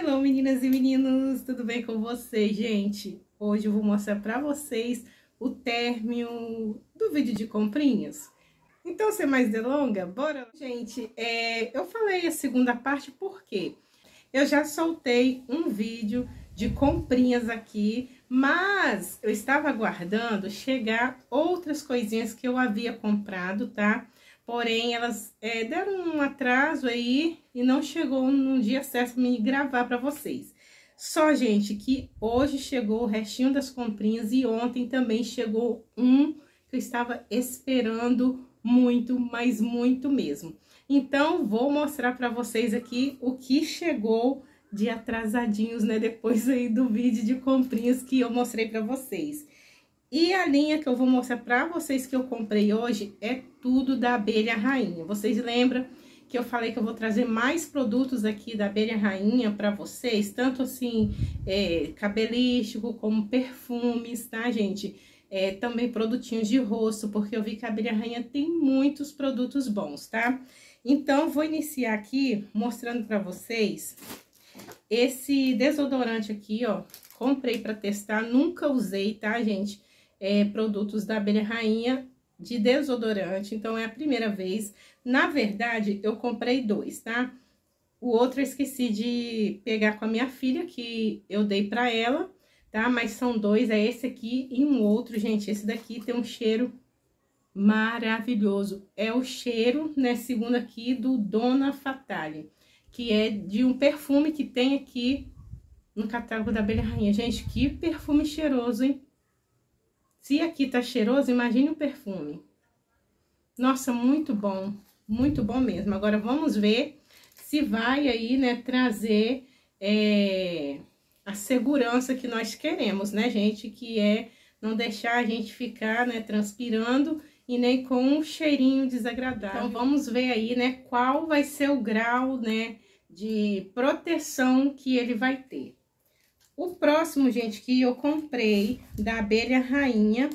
Hello meninas e meninos, tudo bem com vocês, gente? Hoje eu vou mostrar pra vocês o término do vídeo de comprinhas. Então, sem mais delonga, bora lá. Gente, eu falei a segunda parte porque eu já soltei um vídeo de comprinhas aqui, mas eu estava aguardando chegar outras coisinhas que eu havia comprado, tá? Porém, elas deram um atraso aí e não chegou no dia certo pra me gravar pra vocês. Só, gente, que hoje chegou o restinho das comprinhas e ontem também chegou um que eu estava esperando muito, mas muito mesmo. Então, vou mostrar pra vocês aqui o que chegou de atrasadinhos, né? Depois aí do vídeo de comprinhas que eu mostrei pra vocês. E a linha que eu vou mostrar pra vocês que eu comprei hoje é tudo da Abelha Rainha. Vocês lembram que eu falei que eu vou trazer mais produtos aqui da Abelha Rainha pra vocês? Tanto assim, cabelístico, como perfumes, tá, gente? Também produtinhos de rosto, porque eu vi que a Abelha Rainha tem muitos produtos bons, tá? Então, vou iniciar aqui mostrando pra vocês esse desodorante aqui, ó. Comprei pra testar, nunca usei, tá, gente? Produtos da Abelha Rainha de desodorante, então é a primeira vez. Na verdade, eu comprei dois, tá? O outro eu esqueci de pegar com a minha filha, que eu dei pra ela, tá? Mas são dois, é esse aqui e um outro, gente. Esse daqui tem um cheiro maravilhoso. É o cheiro, né, segundo aqui, do Dona Fatale, que é de um perfume que tem aqui no catálogo da Abelha Rainha. Gente, que perfume cheiroso, hein? Se aqui tá cheiroso, imagine o perfume. Nossa, muito bom mesmo. Agora, vamos ver se vai aí, né, trazer a segurança que nós queremos, né, gente? Que é não deixar a gente ficar, né, transpirando e nem com um cheirinho desagradável. Então, vamos ver aí, né, qual vai ser o grau, né, de proteção que ele vai ter. O próximo, gente, que eu comprei da Abelha Rainha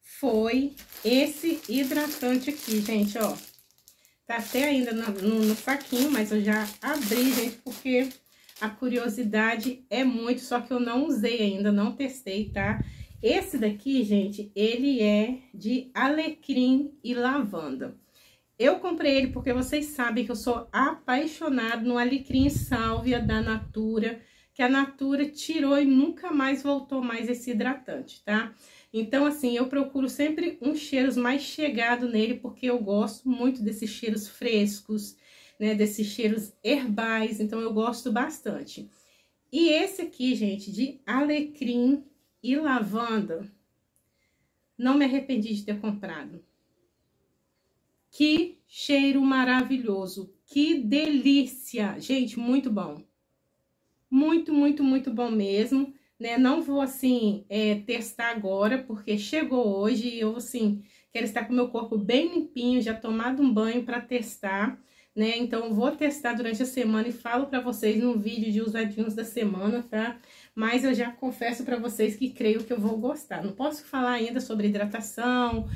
foi esse hidratante aqui, gente, ó. Tá até ainda no saquinho, mas eu já abri, gente, porque a curiosidade é muito, só que eu não usei ainda, não testei, tá? Esse daqui, gente, ele é de alecrim e lavanda. Eu comprei ele porque vocês sabem que eu sou apaixonada no alecrim sálvia da Natura, que a Natura tirou e nunca mais voltou mais esse hidratante, tá? Então, assim, eu procuro sempre uns cheiros mais chegados nele, porque eu gosto muito desses cheiros frescos, né? Desses cheiros herbais, então eu gosto bastante. E esse aqui, gente, de alecrim e lavanda, não me arrependi de ter comprado. Que cheiro maravilhoso, que delícia! Gente, muito bom. Muito bom mesmo, né? Não vou, assim, testar agora, porque chegou hoje e eu, assim, quero estar com o meu corpo bem limpinho, já tomado um banho para testar, né? Então, eu vou testar durante a semana e falo para vocês num vídeo de usadinhos da semana, tá? Mas eu já confesso para vocês que creio que eu vou gostar. Não posso falar ainda sobre hidratação,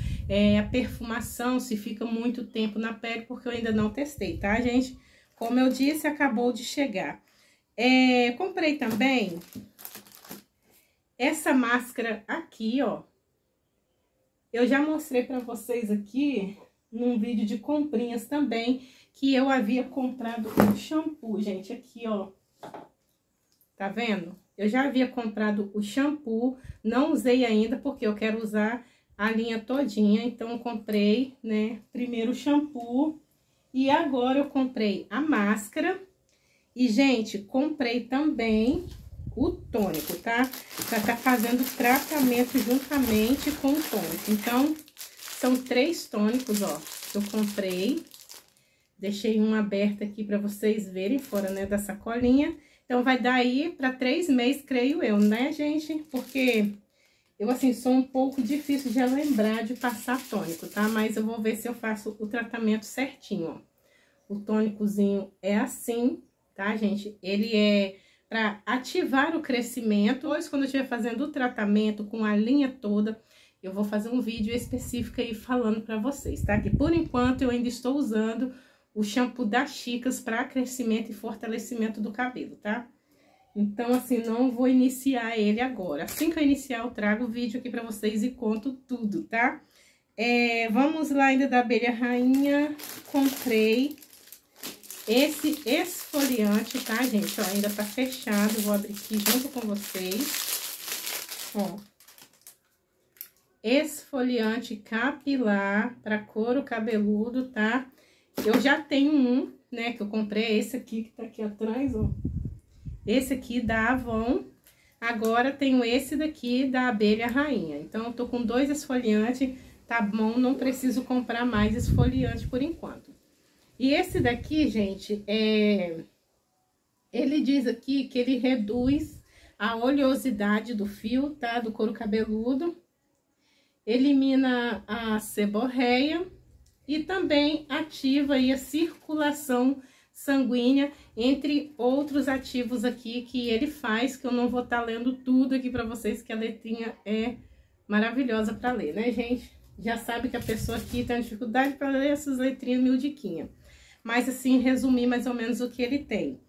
a perfumação, se fica muito tempo na pele, porque eu ainda não testei, tá, gente? Como eu disse, acabou de chegar. Comprei também essa máscara aqui, ó. Eu já mostrei pra vocês aqui num vídeo de comprinhas também, que eu havia comprado um shampoo, gente, aqui, ó. Tá vendo? Eu já havia comprado o shampoo, não usei ainda porque eu quero usar a linha todinha, então eu comprei, né, primeiro o shampoo e agora eu comprei a máscara. E, gente, comprei também o tônico, tá? Pra tá fazendo tratamento juntamente com o tônico. Então, são 3 tônicos, ó, que eu comprei. Deixei um aberto aqui pra vocês verem, fora, né, da sacolinha. Então, vai dar aí pra 3 meses, creio eu, né, gente? Porque eu, assim, sou um pouco difícil de lembrar de passar tônico, tá? Mas eu vou ver se eu faço o tratamento certinho, ó. O tônicozinho é assim, tá, gente? Ele é para ativar o crescimento. Hoje, quando eu estiver fazendo o tratamento com a linha toda, eu vou fazer um vídeo específico aí falando para vocês, tá? Que por enquanto eu ainda estou usando o shampoo da Chicas para crescimento e fortalecimento do cabelo, tá? Então, assim, não vou iniciar ele agora. Assim que eu iniciar, eu trago o vídeo aqui pra vocês e conto tudo, tá? Vamos lá ainda da Abelha Rainha. Comprei esse esfoliante, tá, gente? Ó, ainda tá fechado, vou abrir aqui junto com vocês. Ó. Esfoliante capilar pra couro cabeludo, tá? Eu já tenho um, né, que eu comprei, esse aqui que tá aqui atrás, ó. Esse aqui da Avon, agora tenho esse daqui da Abelha Rainha. Então, eu tô com dois esfoliantes, tá bom? Não preciso comprar mais esfoliante por enquanto. E esse daqui, gente, ele diz aqui que ele reduz a oleosidade do fio, tá? Do couro cabeludo, elimina a seborreia e também ativa aí a circulação sanguínea, entre outros ativos aqui que ele faz, que eu não vou estar lendo tudo aqui para vocês, que a letrinha é maravilhosa para ler, né, gente? Já sabe que a pessoa aqui tem dificuldade para ler essas letrinhas miudiquinha, mas assim, resumir mais ou menos o que ele tem.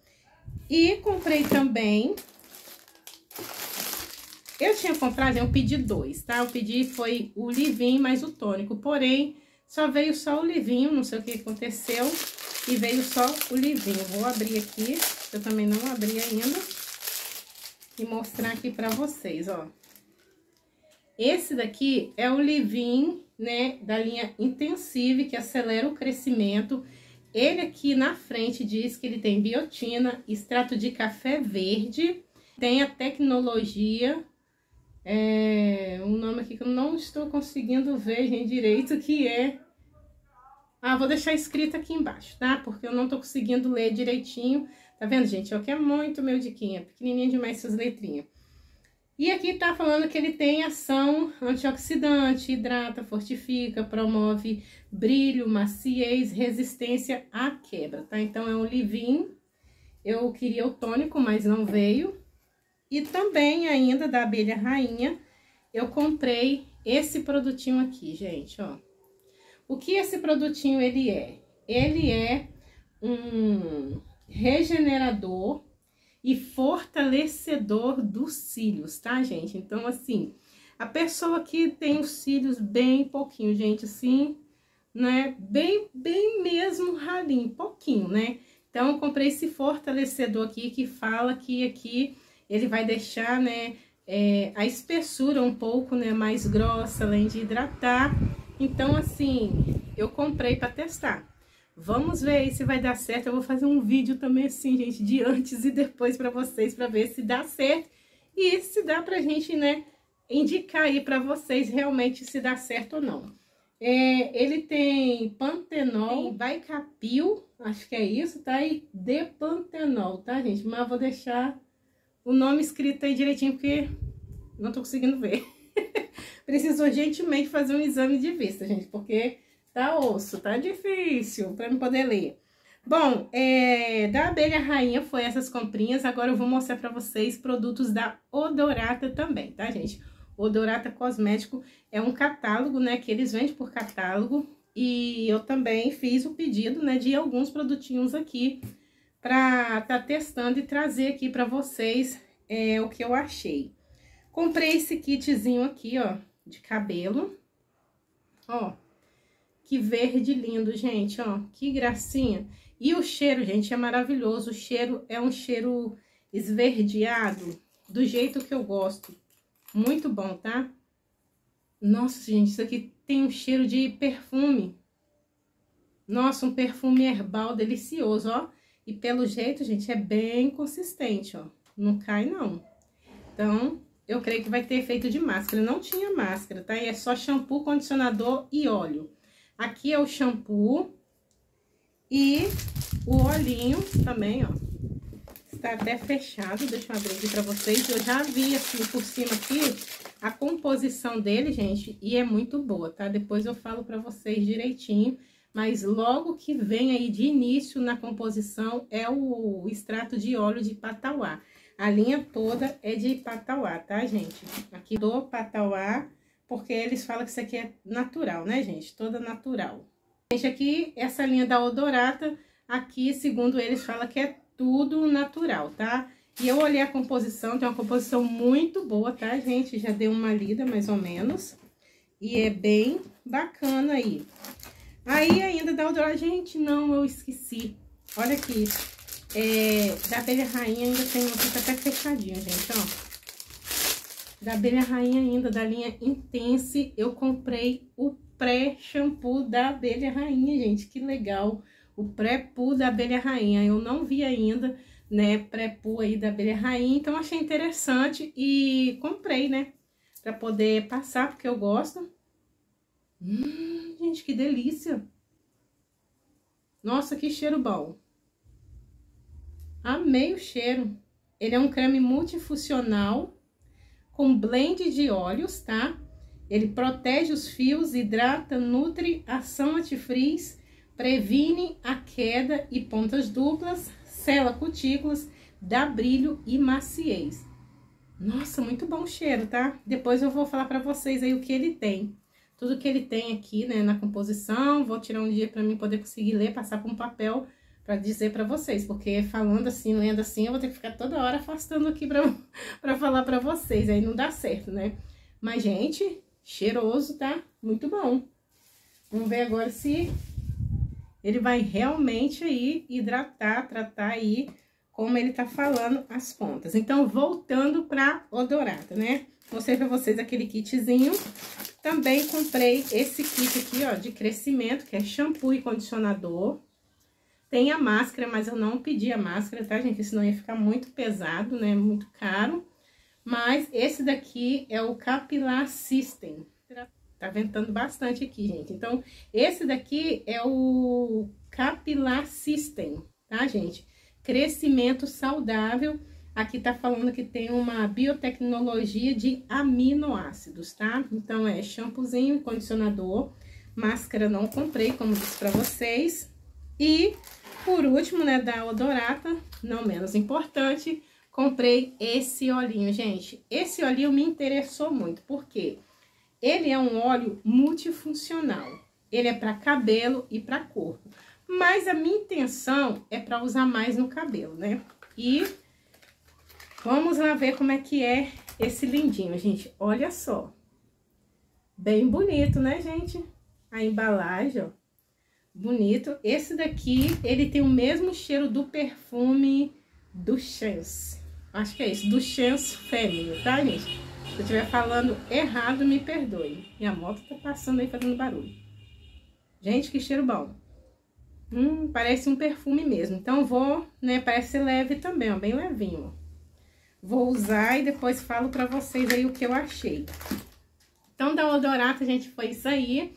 E comprei também, eu tinha comprado, eu pedi dois, tá? Eu pedi foi o Livin mais o tônico, porém só veio só o Livin, não sei o que aconteceu. E veio só o Livin. Vou abrir aqui, eu também não abri ainda. E mostrar aqui pra vocês, ó. Esse daqui é o Livin, né, da linha Intensive, que acelera o crescimento. Ele aqui na frente diz que ele tem biotina, extrato de café verde. Tem a tecnologia... um nome aqui que eu não estou conseguindo ver, gente, direito, que é... Ah, vou deixar escrito aqui embaixo, tá? Porque eu não tô conseguindo ler direitinho. Tá vendo, gente? Eu quero muito meu diquinha. Pequenininha demais essas letrinhas. E aqui tá falando que ele tem ação antioxidante, hidrata, fortifica, promove brilho, maciez, resistência à quebra, tá? Então, é um Livin. Eu queria o tônico, mas não veio. E também, ainda, da Abelha Rainha, eu comprei esse produtinho aqui, gente, ó. O que esse produtinho ele é? Ele é um regenerador e fortalecedor dos cílios, tá, gente? Então, assim, a pessoa que tem os cílios bem pouquinho, gente, assim, né? Bem mesmo ralinho, pouquinho, né? Então, eu comprei esse fortalecedor aqui que fala que aqui ele vai deixar, né, a espessura um pouco, né, mais grossa, além de hidratar. Então, assim, eu comprei pra testar. Vamos ver aí se vai dar certo. Eu vou fazer um vídeo também assim, gente, de antes e depois pra vocês, pra ver se dá certo. E se dá pra gente, né, indicar aí pra vocês realmente se dá certo ou não. Ele tem pantenol, vaicapil, acho que é isso, tá? E depantenol, tá, gente? Mas vou deixar o nome escrito aí direitinho, porque não tô conseguindo ver. Preciso urgentemente fazer um exame de vista, gente, porque tá osso, tá difícil pra eu poder ler. Bom, da Abelha Rainha foi essas comprinhas. Agora eu vou mostrar pra vocês produtos da Odorata também, tá, gente? Odorata Cosmético é um catálogo, né, que eles vendem por catálogo. E eu também fiz o pedido, né, de alguns produtinhos aqui pra tá testando e trazer aqui pra vocês o que eu achei. Comprei esse kitzinho aqui, ó, de cabelo, ó, que verde lindo, gente, ó, que gracinha. E o cheiro, gente, é maravilhoso, o cheiro é um cheiro esverdeado, do jeito que eu gosto, muito bom, tá? Nossa, gente, isso aqui tem um cheiro de perfume, nossa, um perfume herbal delicioso, ó, e pelo jeito, gente, é bem consistente, ó, não cai não, então... Eu creio que vai ter efeito de máscara. Não tinha máscara, tá? E é só shampoo, condicionador e óleo. Aqui é o shampoo e o olhinho também, ó. Está até fechado. Deixa eu abrir aqui pra vocês. Eu já vi assim por cima aqui a composição dele, gente. E é muito boa, tá? Depois eu falo pra vocês direitinho. Mas logo que vem aí de início na composição é o extrato de óleo de patauá. A linha toda é de patauá, tá, gente? Aqui do patauá, porque eles falam que isso aqui é natural, né, gente? Toda natural. Gente, aqui, essa linha da Odorata, aqui, segundo eles, fala que é tudo natural, tá? E eu olhei a composição, tem uma composição muito boa, tá, gente? Já dei uma lida, mais ou menos. E é bem bacana aí. Aí, ainda da Odorata... Gente, não, eu esqueci. Olha aqui. É, da Abelha Rainha ainda tem uma fita até fechadinha, gente, ó. Da Abelha Rainha ainda, da linha Intense, eu comprei o pré-shampoo da Abelha Rainha, gente. Que legal. O pré-poo da Abelha Rainha. Eu não vi ainda, né, pré-poo aí da Abelha Rainha. Então, achei interessante e comprei, né, pra poder passar, porque eu gosto. Gente, que delícia. Nossa, que cheiro bom. Amei o cheiro. Ele é um creme multifuncional com blend de óleos, tá? Ele protege os fios, hidrata, nutre, ação antifrizz, previne a queda e pontas duplas, sela cutículas, dá brilho e maciez. Nossa, muito bom o cheiro, tá? Depois eu vou falar pra vocês aí o que ele tem. Tudo que ele tem aqui, né, na composição. Vou tirar um dia pra mim poder conseguir ler, passar pra um papel pra dizer pra vocês. Porque falando assim, lendo assim, eu vou ter que ficar toda hora afastando aqui pra falar pra vocês. Aí não dá certo, né? Mas, gente, cheiroso, tá? Muito bom. Vamos ver agora se ele vai realmente aí hidratar, tratar aí, como ele tá falando, as pontas. Então, voltando pra Odorata, né? Mostrei pra vocês aquele kitzinho. Também comprei esse kit aqui, ó, de crescimento, que é shampoo e condicionador. Tem a máscara, mas eu não pedi a máscara, tá, gente? Senão ia ficar muito pesado, né? Muito caro. Mas esse daqui é o Capilar System. Tá ventando bastante aqui, gente. Então, esse daqui é o Capilar System, tá, gente? Crescimento saudável. Aqui tá falando que tem uma biotecnologia de aminoácidos, tá? Então, é shampoozinho, condicionador, máscara não comprei, como disse pra vocês. E, por último, né, da Odorata, não menos importante, comprei esse olhinho, gente. Esse olhinho me interessou muito, porque ele é um óleo multifuncional. Ele é pra cabelo e pra corpo. Mas a minha intenção é pra usar mais no cabelo, né? E... vamos lá ver como é que é esse lindinho, gente. Olha só. Bem bonito, né, gente? A embalagem, ó. Bonito. Esse daqui, ele tem o mesmo cheiro do perfume do Chance. Acho que é isso. Do Chance Fêmea, tá, gente? Se eu estiver falando errado, me perdoe. Minha moto tá passando aí, fazendo barulho. Gente, que cheiro bom. Parece um perfume mesmo. Então, vou, né, parece leve também, ó. Bem levinho, ó. Vou usar e depois falo pra vocês aí o que eu achei. Então, da Odorata, gente, foi isso aí.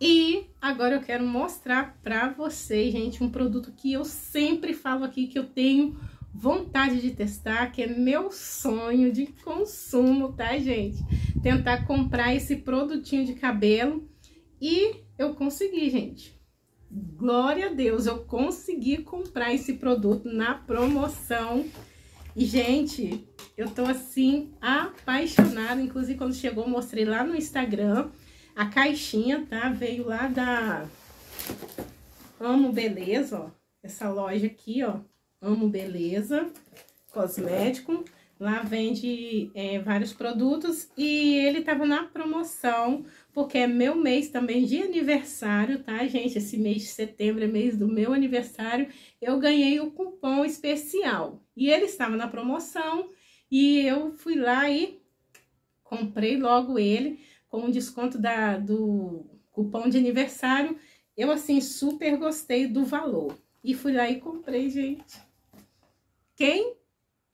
E agora eu quero mostrar pra vocês, gente, um produto que eu sempre falo aqui, que eu tenho vontade de testar, que é meu sonho de consumo, tá, gente? Tentar comprar esse produtinho de cabelo. E eu consegui, gente. Glória a Deus, eu consegui comprar esse produto na promoção. E, gente, eu tô, assim, apaixonada. Inclusive, quando chegou, mostrei lá no Instagram a caixinha, tá? Veio lá da Amo Beleza, ó. Essa loja aqui, ó. Amo Beleza Cosmético. Lá vende vários produtos e ele tava na promoção, porque é meu mês também de aniversário, tá, gente? Esse mês de setembro é mês do meu aniversário. Eu ganhei o cupom especial e ele estava na promoção e eu fui lá e comprei logo ele com o desconto do cupom de aniversário. Eu, assim, super gostei do valor e fui lá e comprei, gente. Quem?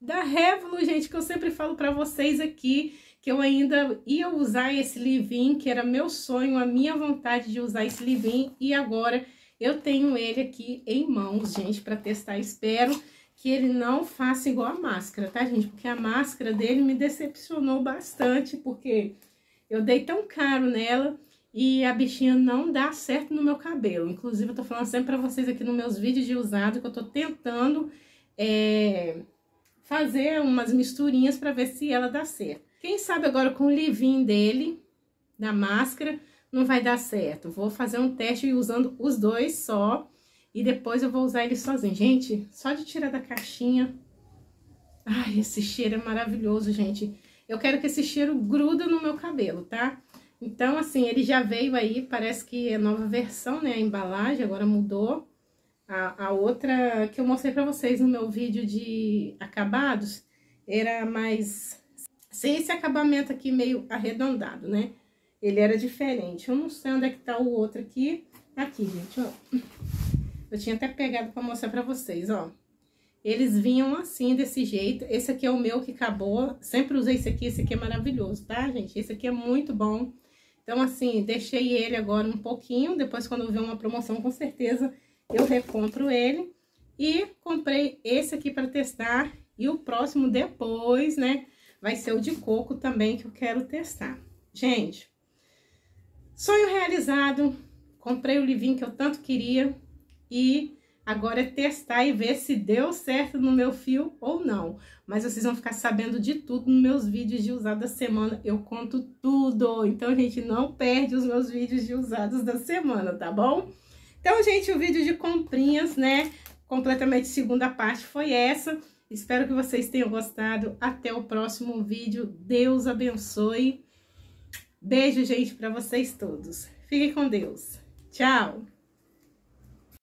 Da Revlon, gente, que eu sempre falo pra vocês aqui, que eu ainda ia usar esse Livin, que era meu sonho, a minha vontade de usar esse Livin, e agora eu tenho ele aqui em mãos, gente, pra testar. Espero que ele não faça igual a máscara, tá, gente? Porque a máscara dele me decepcionou bastante, porque eu dei tão caro nela e a bichinha não dá certo no meu cabelo. Inclusive, eu tô falando sempre pra vocês aqui nos meus vídeos de usado, que eu tô tentando... fazer umas misturinhas para ver se ela dá certo. Quem sabe agora com o Livin dele, da máscara, não vai dar certo. Vou fazer um teste usando os dois só e depois eu vou usar ele sozinho. Gente, só de tirar da caixinha, Ai, esse cheiro é maravilhoso, gente. Eu quero que esse cheiro gruda no meu cabelo, tá? Então, assim, ele já veio aí, parece que é nova versão, né? A embalagem agora mudou. A outra que eu mostrei pra vocês no meu vídeo de acabados, era mais... sem esse acabamento aqui meio arredondado, né? Ele era diferente. Eu não sei onde é que tá o outro aqui. Aqui, gente, ó. Eu tinha até pegado pra mostrar pra vocês, ó. Eles vinham assim, desse jeito. Esse aqui é o meu que acabou. Sempre usei esse aqui é maravilhoso, tá, gente? Esse aqui é muito bom. Então, assim, deixei ele agora um pouquinho. Depois, quando eu ver uma promoção, com certeza, eu recompro ele. E comprei esse aqui pra testar. E o próximo depois, né, vai ser o de coco também, que eu quero testar. Gente, sonho realizado. Comprei o Livin que eu tanto queria. E... agora é testar e ver se deu certo no meu fio ou não. Mas vocês vão ficar sabendo de tudo nos meus vídeos de usados da semana. Eu conto tudo. Então, gente, não perde os meus vídeos de usados da semana, tá bom? Então, gente, o vídeo de comprinhas, né? Completamente segunda parte foi essa. Espero que vocês tenham gostado. Até o próximo vídeo. Deus abençoe. Beijo, gente, pra vocês todos. Fiquem com Deus. Tchau!